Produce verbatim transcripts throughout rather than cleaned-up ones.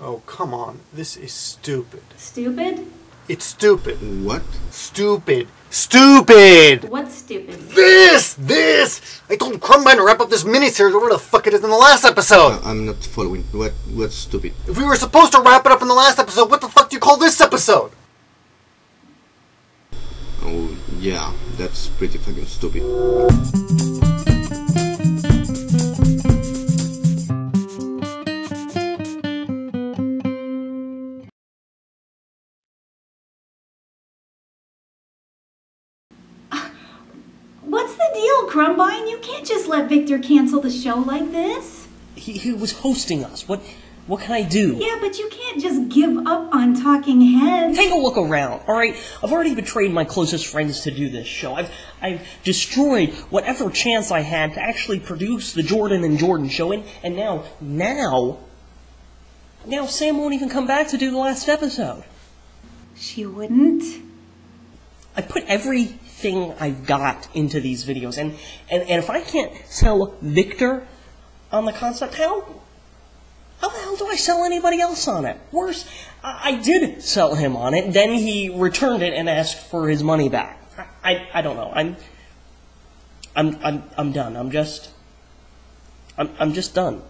Oh, come on. This is stupid. Stupid? It's stupid. What? Stupid. Stupid! What's stupid? This! This! I told Krumbine to wrap up this miniseries or whatever the fuck it is in the last episode! Uh, I'm not following. What? What's stupid? If we were supposed to wrap it up in the last episode, what the fuck do you call this episode? Oh, yeah. That's pretty fucking stupid. Krumbine, you can't just let Victor cancel the show like this. He, he was hosting us. What what can I do? Yeah, but you can't just give up on Talking Heads. Take a look around, all right? I've already betrayed my closest friends to do this show. I've, I've destroyed whatever chance I had to actually produce the Jordan and Jordan show. And, and now, now, now Sam won't even come back to do the last episode. She wouldn't? I put every... thing I've got into these videos, and, and and if I can't sell Victor on the concept, how how the hell do I sell anybody else on it? Worse, I, I did sell him on it, then he returned it and asked for his money back. I, I I don't know. I'm I'm I'm I'm done. I'm just I'm I'm just done.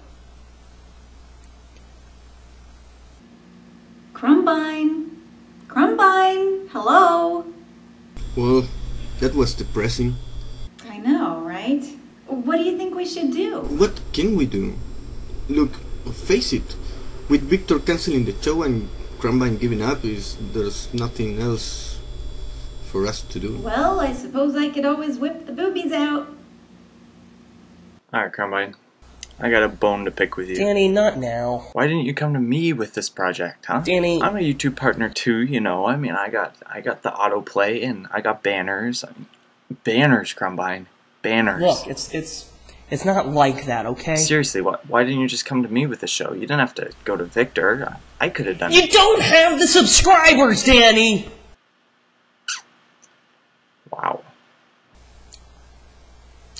Krumbine, Krumbine, hello. Well. That was depressing. I know, right? What do you think we should do? What can we do? Look, face it. With Victor cancelling the show and Krumbine giving up, is there's nothing else for us to do. Well, I suppose I could always whip the boobies out. Alright, Krumbine. I got a bone to pick with you. Danny, not now. Why didn't you come to me with this project, huh? Danny, I'm a YouTube partner too, you know. I mean, I got I got the autoplay and I got banners. Banners, Krumbine. Banners. Look, it's it's it's not like that, okay? Seriously, why why didn't you just come to me with the show? You didn't have to go to Victor. I, I could have done it. You don't have the subscribers, Danny. Wow.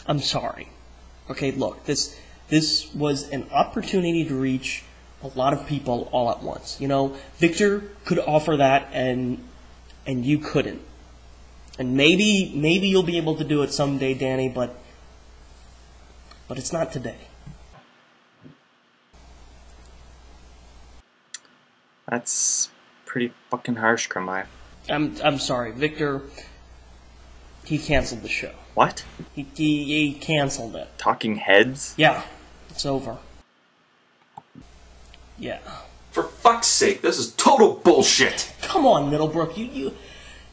I'm sorry. Okay, look, this This was an opportunity to reach a lot of people all at once. You know, Victor could offer that, and and you couldn't. And maybe maybe you'll be able to do it someday, Danny, but but it's not today. That's pretty fucking harsh, Krumbine. I'm I'm sorry, Victor. He canceled the show. What? He he, he canceled it. Talking Heads? Yeah. It's over. Yeah. For fuck's sake, this is total bullshit! Come on, Middlebrook, you, you,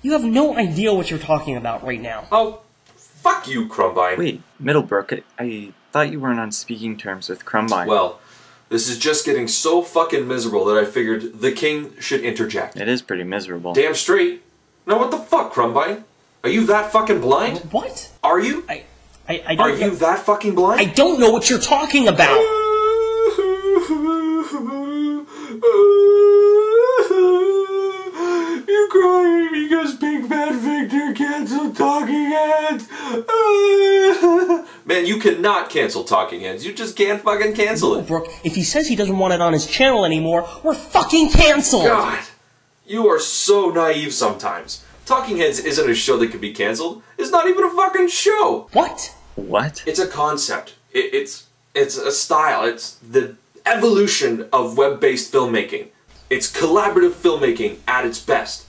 you have no idea what you're talking about right now. Oh, fuck you, Krumbine. Wait, Middlebrook, I, I thought you weren't on speaking terms with Krumbine. Well, this is just getting so fucking miserable that I figured the king should interject. It is pretty miserable. Damn straight. Now what the fuck, Krumbine? Are you that fucking blind? What? Are you? I... I, I don't Are you know. that fucking blind? I don't know what you're talking about! You're crying because Big Bad Victor canceled Talking Heads! Man, you cannot cancel Talking Heads. You just can't fucking cancel it. Brooke, if he says he doesn't want it on his channel anymore, we're fucking canceled! God! You are so naive sometimes. Talking Heads isn't a show that could be canceled. It's not even a fucking show. What? What? It's a concept. It, it's it's a style. It's the evolution of web-based filmmaking. It's collaborative filmmaking at its best.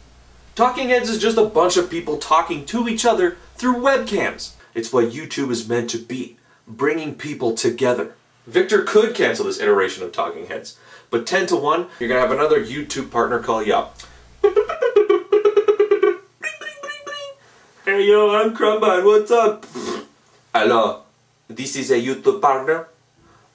Talking Heads is just a bunch of people talking to each other through webcams. It's what YouTube is meant to be, bringing people together. Victor could cancel this iteration of Talking Heads, but ten to one, you're gonna have another YouTube partner call you up. Hey yo, I'm Krumbine, what's up? Hello, this is a YouTube partner.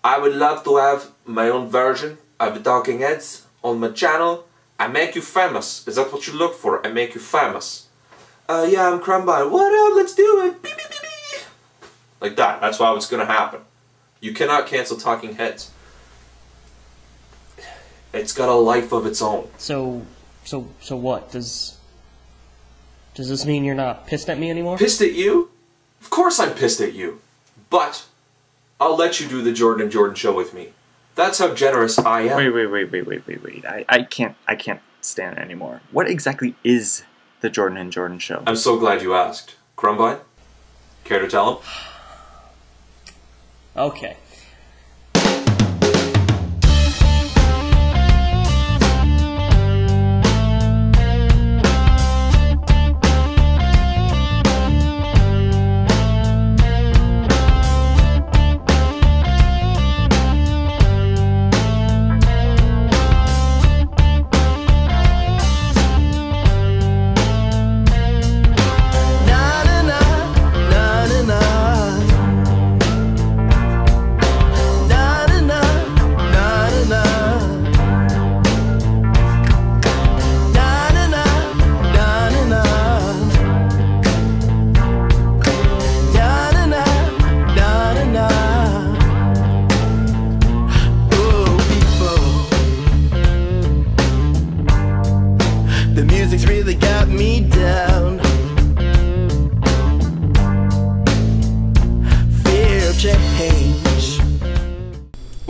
I would love to have my own version of Talking Heads on my channel. I make you famous. Is that what you look for? I make you famous. Uh, yeah, I'm Krumbine. What up? Let's do it. Beep, beep, beep, beep. Like that. That's how it's gonna happen. You cannot cancel Talking Heads. It's got a life of its own. So, so, so what does? Does this mean you're not pissed at me anymore? Pissed at you? Of course I'm pissed at you. But I'll let you do the Jordan and Jordan show with me. That's how generous I am. Wait, wait, wait, wait, wait, wait, wait. I, I can't, I can't stand it anymore. What exactly is the Jordan and Jordan show? I'm so glad you asked. Krumbine? Care to tell him? Okay.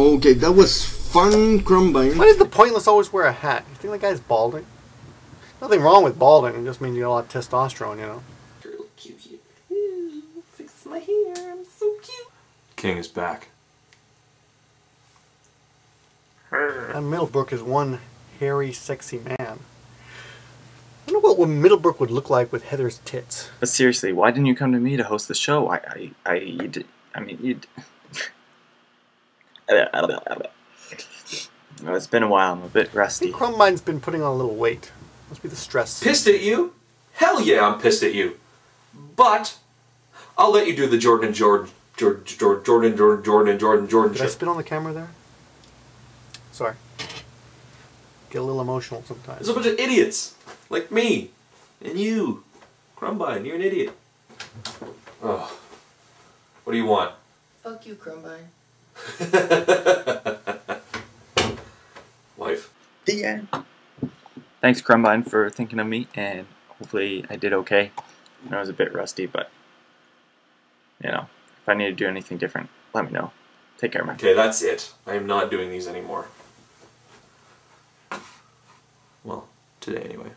Okay, that was fun, Krumbine. Why does the pointless always wear a hat? You think that guy's balding? Nothing wrong with balding, it just means you got a lot of testosterone, you know. Girl, cute, cute. Ooh, fix my hair, I'm so cute. King is back. That Middlebrook is one hairy, sexy man. I wonder what Middlebrook would look like with Heather's tits. But seriously, why didn't you come to me to host the show? I, I, I, you did, I mean, you. Well, it's been a while. I'm a bit rusty. I think Krumbine's been putting on a little weight. Must be the stress. Pissed at you? Hell yeah, I'm pissed at you. But I'll let you do the Jordan and Jordan, Jordan, Jordan, Jordan, Jordan, Jordan, Jordan, Jordan. Did I spit on the camera there? Sorry. Get a little emotional sometimes. There's a bunch of idiots like me and you, Krumbine. You're an idiot. Oh, what do you want? Fuck you, Krumbine. Life. The end. Thanks, Krumbine, for thinking of me, and hopefully I did okay. I was a bit rusty, but you know, if I need to do anything different, let me know. Take care, man. Okay, that's it. I am not doing these anymore. Well, today anyway.